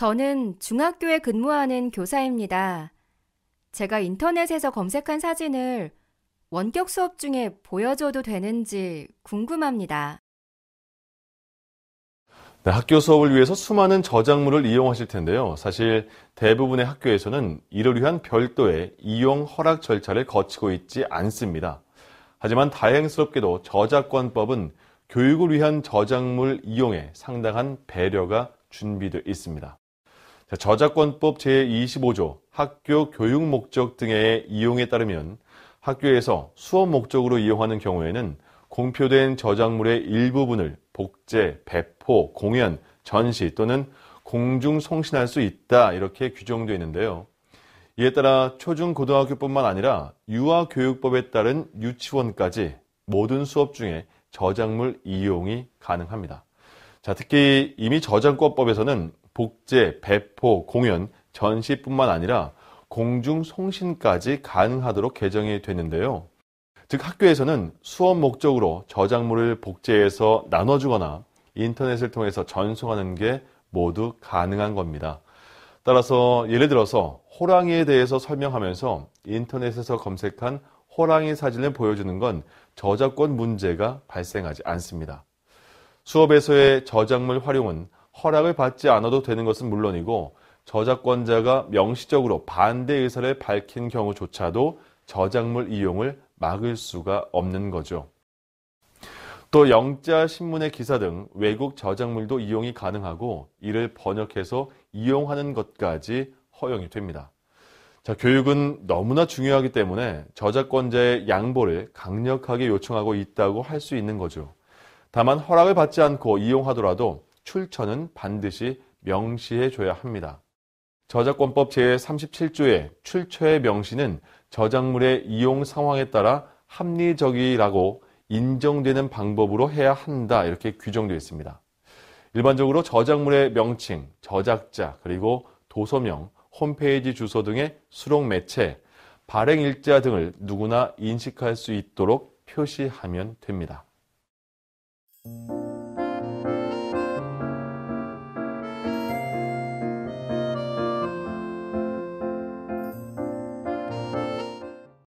저는 중학교에 근무하는 교사입니다. 제가 인터넷에서 검색한 사진을 원격 수업 중에 보여줘도 되는지 궁금합니다. 네, 학교 수업을 위해서 수많은 저작물을 이용하실 텐데요. 사실 대부분의 학교에서는 이를 위한 별도의 이용 허락 절차를 거치고 있지 않습니다. 하지만 다행스럽게도 저작권법은 교육을 위한 저작물 이용에 상당한 배려가 준비되어 있습니다. 저작권법 제25조 학교 교육 목적 등의 이용에 따르면 학교에서 수업 목적으로 이용하는 경우에는 공표된 저작물의 일부분을 복제, 배포, 공연, 전시 또는 공중 송신할 수 있다 이렇게 규정되어 있는데요. 이에 따라 초중고등학교뿐만 아니라 유아교육법에 따른 유치원까지 모든 수업 중에 저작물 이용이 가능합니다. 자, 특히 이미 저작권법에서는 복제, 배포, 공연, 전시뿐만 아니라 공중 송신까지 가능하도록 개정이 됐는데요. 즉 학교에서는 수업 목적으로 저작물을 복제해서 나눠주거나 인터넷을 통해서 전송하는 게 모두 가능한 겁니다. 따라서 예를 들어서 호랑이에 대해서 설명하면서 인터넷에서 검색한 호랑이 사진을 보여주는 건 저작권 문제가 발생하지 않습니다. 수업에서의 저작물 활용은 허락을 받지 않아도 되는 것은 물론이고 저작권자가 명시적으로 반대 의사를 밝힌 경우조차도 저작물 이용을 막을 수가 없는 거죠. 또 영자, 신문의 기사 등 외국 저작물도 이용이 가능하고 이를 번역해서 이용하는 것까지 허용이 됩니다. 자, 교육은 너무나 중요하기 때문에 저작권자의 양보를 강력하게 요청하고 있다고 할 수 있는 거죠. 다만 허락을 받지 않고 이용하더라도 출처는 반드시 명시해줘야 합니다. 저작권법 제37조의 출처의 명시는 저작물의 이용 상황에 따라 합리적이라고 인정되는 방법으로 해야 한다 이렇게 규정되어 있습니다. 일반적으로 저작물의 명칭, 저작자, 그리고 도서명, 홈페이지 주소 등의 수록 매체, 발행일자 등을 누구나 인식할 수 있도록 표시하면 됩니다.